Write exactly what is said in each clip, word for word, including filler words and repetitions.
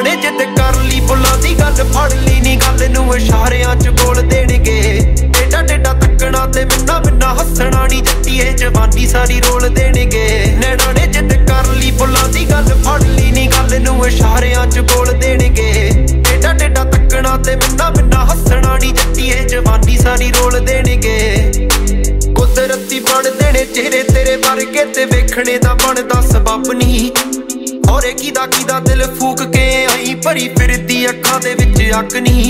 ने जिद कर ली फुला की गल फड़ ली नी गल नू इशारियां च बोल देणगे टेढ़ा टेढ़ा तकना ते मिन्ना मिन्ना हसना नी जट्टी है जवानी सारी रोल देणगे नैना ने जिद कर ली फुला की गल फड़ ली नी गल नू इशारियां च बोल देणगे टेढ़ा टेढ़ा तकना ते मिन्ना मिन्ना हसना नी जट्टी है जवानी सारी रोल देणगे कुदरती बण देने चेहरे तेरे वर्गे ते वेखणे दा बनदा सबब नहीं और एक दा की दा दिल फूक के आई भरी फिरदी अखां दे विच अग नहीं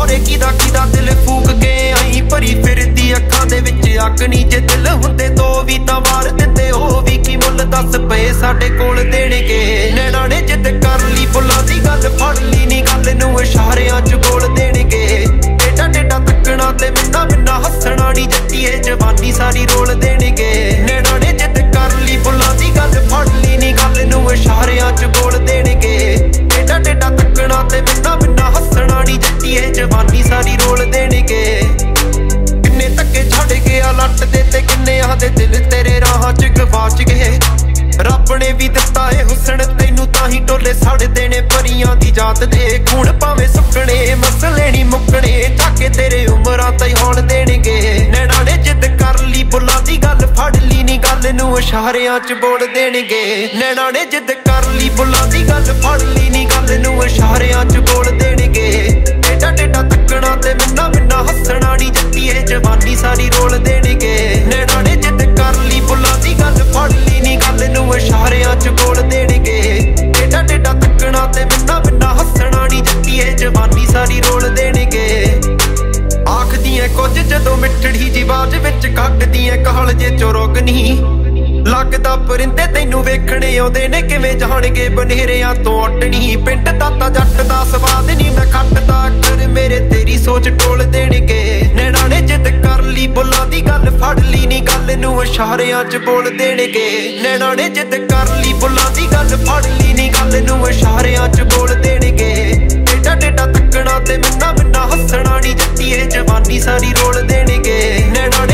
और एक दा की दा दिल फूक के आई भरी फिरदी अखां दे विच अग नहीं जे दिल हुंदे तो भी तां वार दिंदे हो भी की मुल दस पए साडे कोल देणगे नैना ने जिद कर ली फुल्लां दी गल फड़ ली नी गल नूं इशारियां च बोल देणगे टेढ़ा टेढ़ा तकना ते मिन्ना मिन्ना हसना नी जट्टी ए जवानी सारी रोल देणगे नैना ने जिद कर ली फुल्लां दी गल फड़ ली नी गल इशारियां च बोल देणगे टेढ़ा टेढ़ा तकना ते बिना बिना हसना नी जट्टी है जवानी सारी रोल देणगे किन्ने धक्के छड़ गया लट दे ते किन्ने आदे दिल तेरे राह च गवाच गए रब ने भी दिता है हुसन तेनू ताही टोले सड़ देने परियां दी जात दे खून भावें सुकने मसले नी मुकने जाके तेरे उमरां ताईं हौल देणगे नैना ने जिद कर ली फुल्लां दी गल फड़ ली नी गल नूं इशारियां च बोल देणगे नैना ने जिद कर ली फुल्लां दी गल फड़ ली नी गल नूं इशारियां च बोल देणगे टेढ़ा टेढ़ा तकना ते मिन्ना मिन्ना हसना नी जट्टी है जवानी सारी रोल देणगे नैना ने जिद कर ली फुल्लां दी गल फड़ ली नी गल नूं इशारियां च बोल देणगे टेढ़ा टेढ़ा तकना ते बिना बिना हसना नी जट्टी है जवानी सारी रोल देणगे आखदी ऐ कुछ जदों मिठड़ी जी आवाज विच कड्डदी ऐ कालजे चो रोगनी लगदा परिंदे तैनू वेखणे आउंदे ने किवें जाणगे बनेरियां तो अटनी पिंड दा तां जट दा स्वाद नी मैं खटदा कर मेरे तेरी सोच टोल देणगे नैना ने जिद कर ली फुल्लां दी गल फड़ ली नी गल नूं इशारियां च बोल देणगे नैना ने जिद कर ली फुल्लां दी गल फड़ ली नी गल नूं इशारियां च बोल देणगे टेढ़ा टेढ़ा तकना ते मिन्ना मिन्ना हसना नी जट्टी ए जवानी सारी रोल देणगे नैना